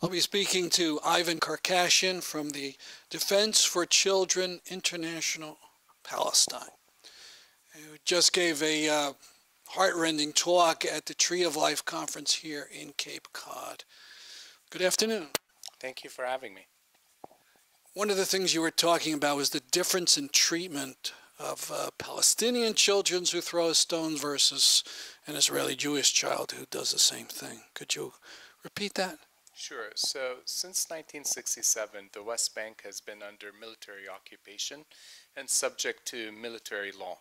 I'll be speaking to Ivan Karkashian from the Defense for Children International Palestine, who just gave a heartrending talk at the Tree of Life conference here in Cape Cod. Good afternoon. Thank you for having me. One of the things you were talking about was the difference in treatment of Palestinian children who throw a stone versus an Israeli Jewish child who does the same thing. Could you repeat that? Sure. So since 1967, the West Bank has been under military occupation and subject to military law.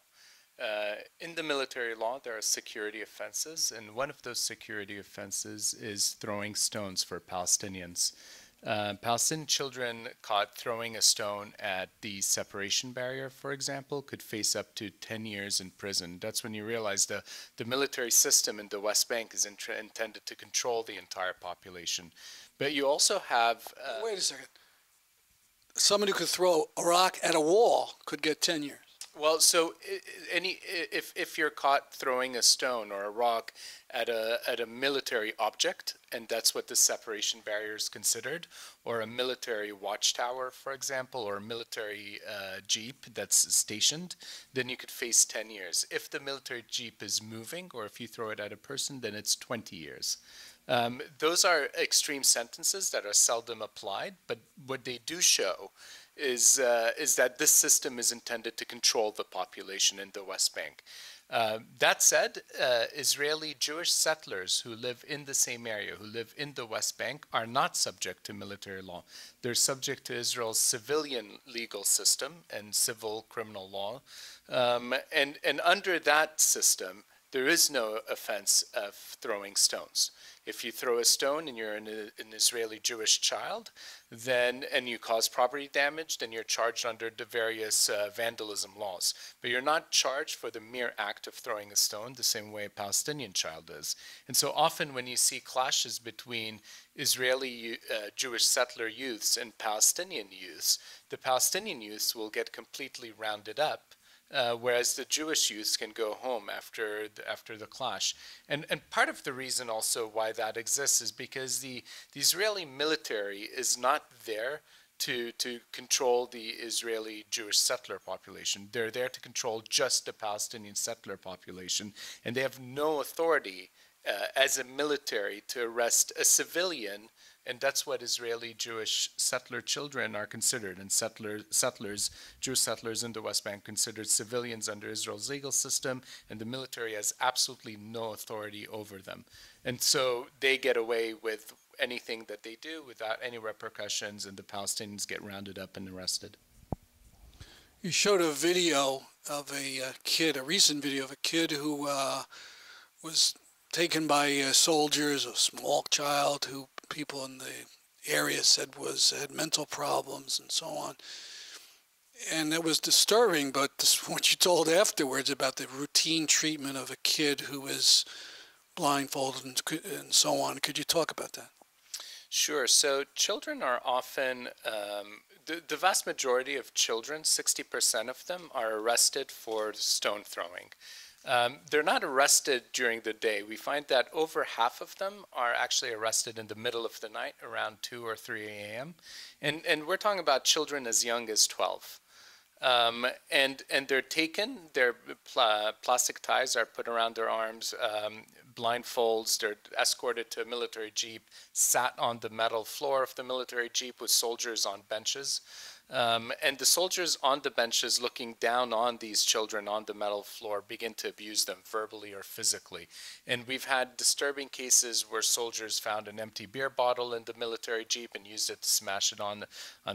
In the military law, there are security offenses, and one of those security offenses is throwing stones for Palestinians. Palestinian children caught throwing a stone at the separation barrier, for example, could face up to 10 years in prison. That's when you realize the military system in the West Bank is intended to control the entire population. But you also have... Wait a second. Someone who could throw a rock at a wall could get 10 years. Well, so if you're caught throwing a stone or a rock at a military object, and that's what the separation barrier is considered, or a military watchtower, for example, or a military jeep that's stationed, then you could face 10 years. If the military jeep is moving, or if you throw it at a person, then it's 20 years. Those are extreme sentences that are seldom applied, but what they do show is that this system is intended to control the population in the West Bank. That said, Israeli Jewish settlers who live in the same area, who live in the West Bank, are not subject to military law. They're subject to Israel's civilian legal system and civil criminal law. And under that system, there is no offense of throwing stones. If you throw a stone and you're an Israeli Jewish child, then and you cause property damage, then you're charged under the various vandalism laws. But you're not charged for the mere act of throwing a stone the same way a Palestinian child is. And so often when you see clashes between Israeli Jewish settler youths and Palestinian youths, the Palestinian youths will get completely rounded up, whereas the Jewish youth can go home after the clash. And part of the reason also why that exists is because the Israeli military is not there to control the Israeli Jewish settler population. They're there to control just the Palestinian settler population, and they have no authority as a military to arrest a civilian. And that's what Israeli Jewish settler children are considered, and Jewish settlers in the West Bank considered civilians under Israel's legal system, and the military has absolutely no authority over them. And so they get away with anything that they do without any repercussions, and the Palestinians get rounded up and arrested. You showed a video of a kid, a recent video of a kid who was taken by soldiers, a small child who people in the area said had mental problems and so on. And it was disturbing, but this, what you told afterwards about the routine treatment of a kid who is blindfolded and so on, could you talk about that? Sure. So children are often, the vast majority of children, 60% of them, are arrested for stone throwing. They're not arrested during the day. We find that over half of them are actually arrested in the middle of the night, around 2 or 3 a.m. And we're talking about children as young as 12. And they're taken, their plastic ties are put around their arms, blindfolds, they're escorted to a military jeep, sat on the metal floor of the military jeep with soldiers on benches. And the soldiers on the benches looking down on these children on the metal floor begin to abuse them verbally or physically. And we've had disturbing cases where soldiers found an empty beer bottle in the military jeep and used it to smash it on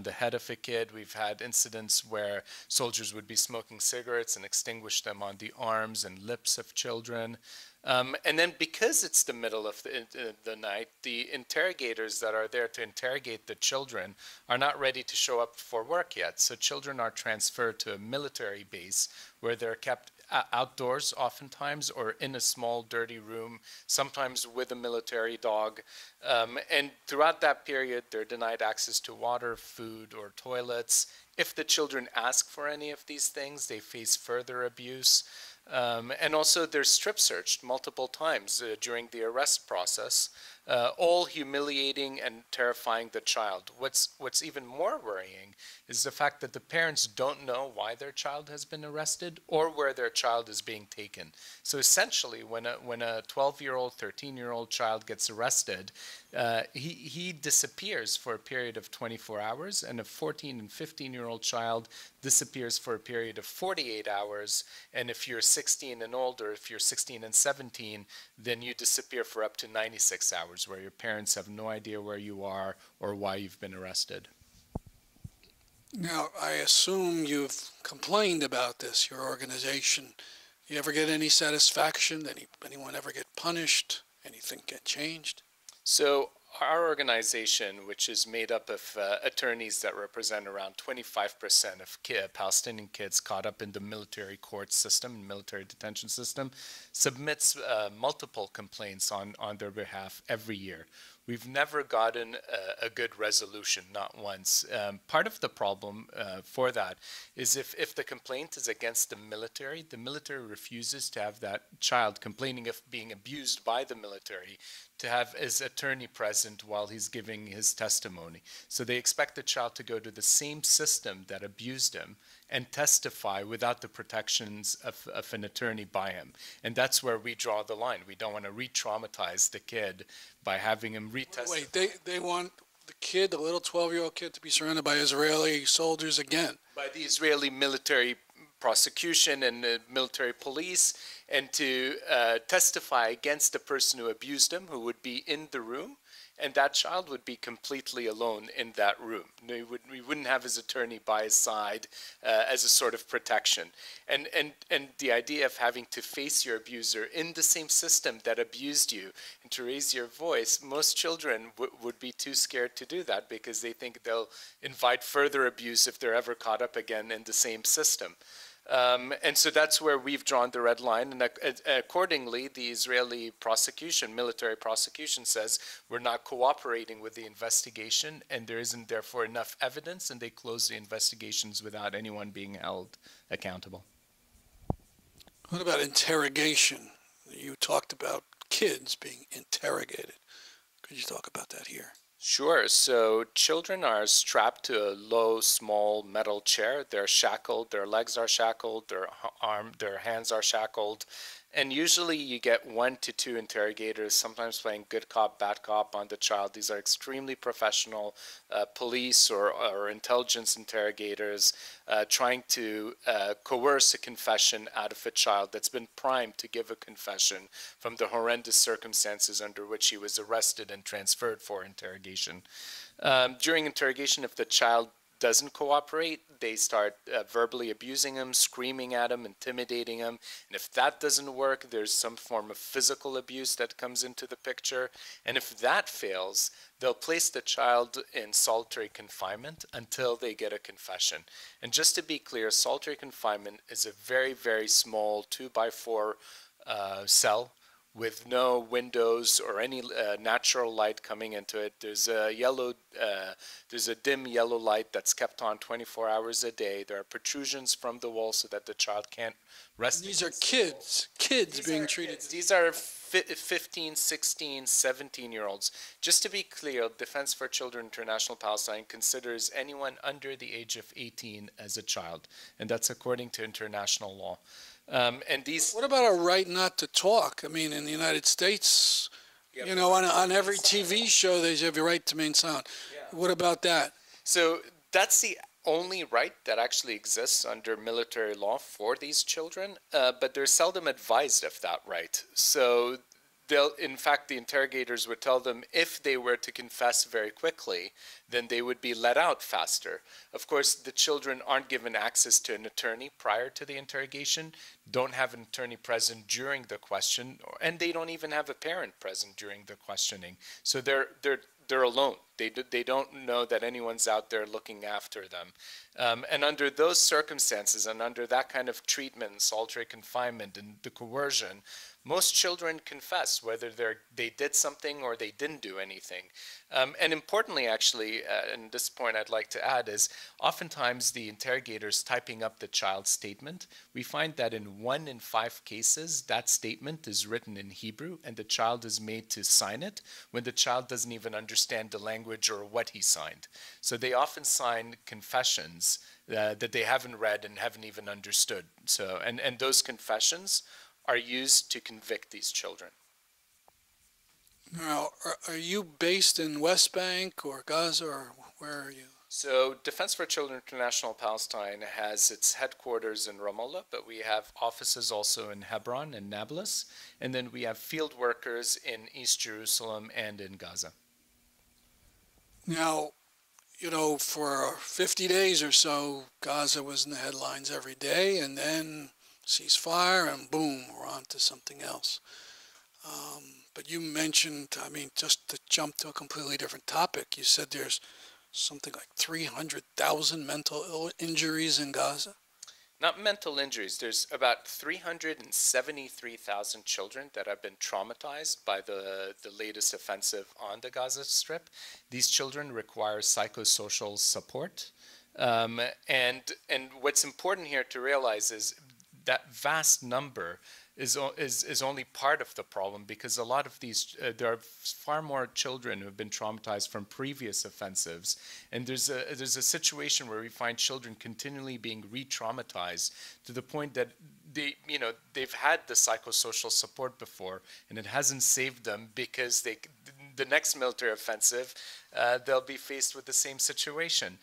the head of a kid. We've had incidents where soldiers would be smoking cigarettes and extinguish them on the arms and lips of children. And then because it's the middle of the night, the interrogators that are there to interrogate the children are not ready to show up for work yet. So children are transferred to a military base where they're kept outdoors oftentimes or in a small dirty room, sometimes with a military dog. And throughout that period, they're denied access to water, food, or toilets. If the children ask for any of these things, they face further abuse. And also they're strip searched multiple times during the arrest process, all humiliating and terrifying the child. What's even more worrying is the fact that the parents don't know why their child has been arrested or where their child is being taken. So essentially, when a 12-year-old, 13-year-old child gets arrested, he disappears for a period of 24 hours, and a 14- and 15-year-old child disappears for a period of 48 hours. And if you're 16 and older, if you're 16 and 17, then you disappear for up to 96 hours, where your parents have no idea where you are or why you've been arrested. Now, I assume you've complained about this, your organization. You ever get any satisfaction? Anyone ever get punished? Anything get changed? So our organization, which is made up of attorneys that represent around 25% of Palestinian kids caught up in the military court system and military detention system, submits multiple complaints on their behalf every year. We've never gotten a good resolution, not once. Part of the problem for that is if the complaint is against the military refuses to have that child complaining of being abused by the military to have his attorney present while he's giving his testimony. So they expect the child to go to the same system that abused him and testify without the protections of an attorney by him. And that's where we draw the line. We don't want to re-traumatize the kid by having him retest. Wait, they want the kid, the little 12-year-old kid, to be surrounded by Israeli soldiers again? By the Israeli military prosecution and the military police, and to testify against the person who abused him, who would be in the room. And that child would be completely alone in that room. He wouldn't have his attorney by his side as a sort of protection. And the idea of having to face your abuser in the same system that abused you and to raise your voice, most children would be too scared to do that because they think they'll invite further abuse if they're ever caught up again in the same system. And so that's where we've drawn the red line, and accordingly, the Israeli prosecution, military prosecution, says we're not cooperating with the investigation, and there isn't, therefore, enough evidence, and they close the investigations without anyone being held accountable. What about interrogation? You talked about kids being interrogated. Could you talk about that here? Sure. So children are strapped to a low, small metal chair. They're shackled. Their legs are shackled. Their hands are shackled. And usually you get 1 to 2 interrogators, sometimes playing good cop, bad cop on the child. These are extremely professional police or intelligence interrogators trying to coerce a confession out of a child that's been primed to give a confession from the horrendous circumstances under which he was arrested and transferred for interrogation. During interrogation, if the child doesn't cooperate, they start verbally abusing him, screaming at him, intimidating him. And if that doesn't work, there's some form of physical abuse that comes into the picture. And if that fails, they'll place the child in solitary confinement until they get a confession. And just to be clear, solitary confinement is a very, very small 2x4 cell with no windows or any natural light coming into it. There's a dim yellow light that's kept on 24 hours a day. There are protrusions from the wall so that the child can't rest. And these are kids, kids being treated. These are 15, 16, 17-year-olds. Just to be clear, Defense for Children International Palestine considers anyone under the age of 18 as a child, and that's according to international law. And these. What about our right not to talk? I mean, in the United States, yeah, you know, on every TV show, they have the right to remain silent. Yeah. What about that? So that's the only right that actually exists under military law for these children, but they're seldom advised of that right. So in fact, the interrogators would tell them if they were to confess very quickly, then they would be let out faster. Of course, the children aren't given access to an attorney prior to the interrogation, don't have an attorney present during the question, and they don't even have a parent present during the questioning. So they're alone. They don't know that anyone's out there looking after them. And under those circumstances and under that kind of treatment, solitary confinement, and the coercion, Most children confess whether they did something or they didn't do anything. And importantly, actually, and this point I'd like to add is, oftentimes the interrogators typing up the child's statement, we find that in 1 in 5 cases, that statement is written in Hebrew and the child is made to sign it when the child doesn't even understand the language or what he signed. So they often sign confessions that they haven't read and haven't even understood. So, and those confessions are used to convict these children. Now, are you based in West Bank or Gaza, or where are you? So Defense for Children International Palestine has its headquarters in Ramallah, but we have offices also in Hebron and Nablus, and then we have field workers in East Jerusalem and in Gaza. Now, you know, for 50 days or so, Gaza was in the headlines every day, and then ceasefire, and boom, we're on to something else. But you mentioned, I mean, just to jump to a completely different topic, you said there's something like 300,000 mental injuries in Gaza? Not mental injuries. There's about 373,000 children that have been traumatized by the latest offensive on the Gaza Strip. These children require psychosocial support. And what's important here to realize is that vast number is only part of the problem, because a lot of these, there are far more children who have been traumatized from previous offensives. And there's a situation where we find children continually being re-traumatized to the point that they, you know, they've had the psychosocial support before and it hasn't saved them, because they, the next military offensive, they'll be faced with the same situation.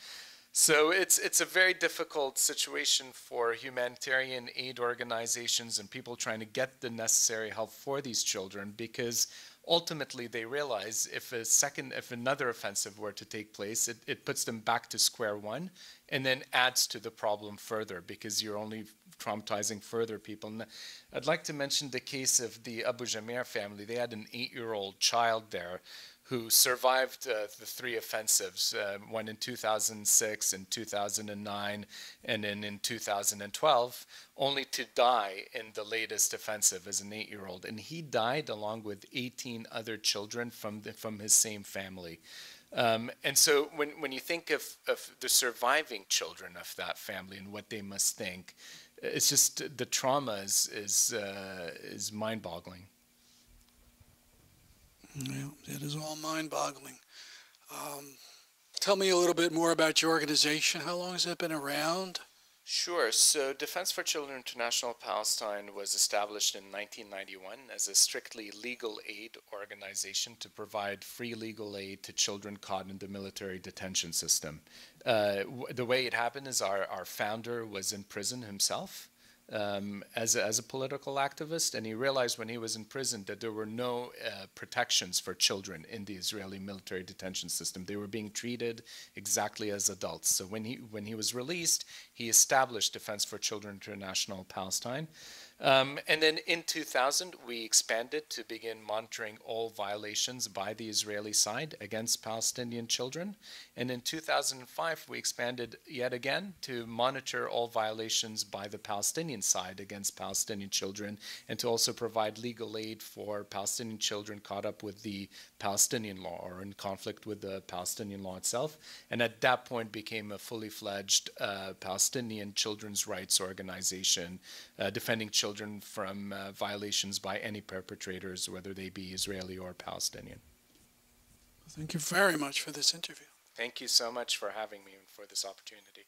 So it's a very difficult situation for humanitarian aid organizations and people trying to get the necessary help for these children, because ultimately they realize if another offensive were to take place, it puts them back to square one and then adds to the problem further, because you're only traumatizing further people. And I'd like to mention the case of the Abu Jamir family. They had an 8-year-old child there who survived the 3 offensives, one in 2006, in 2009, and then in 2012, only to die in the latest offensive as an 8-year-old. And he died along with 18 other children from his same family. And so when you think of the surviving children of that family and what they must think, it's just the trauma is mind-boggling. Yeah, it is all mind-boggling. Tell me a little bit more about your organization. How long has it been around? Sure. So Defense for Children International Palestine was established in 1991 as a strictly legal aid organization to provide free legal aid to children caught in the military detention system. The way it happened is our founder was in prison himself. As a political activist, and he realized when he was in prison that there were no protections for children in the Israeli military detention system. They were being treated exactly as adults. So when he was released, he established Defense for Children International Palestine. And then in 2000, we expanded to begin monitoring all violations by the Israeli side against Palestinian children. And in 2005, we expanded yet again to monitor all violations by the Palestinian side against Palestinian children, and to also provide legal aid for Palestinian children caught up with the Palestinian law or in conflict with the Palestinian law itself. And at that point became a fully fledged Palestinian children's rights organization, defending children from violations by any perpetrators, whether they be Israeli or Palestinian. Thank you very much for this interview. Thank you so much for having me and for this opportunity.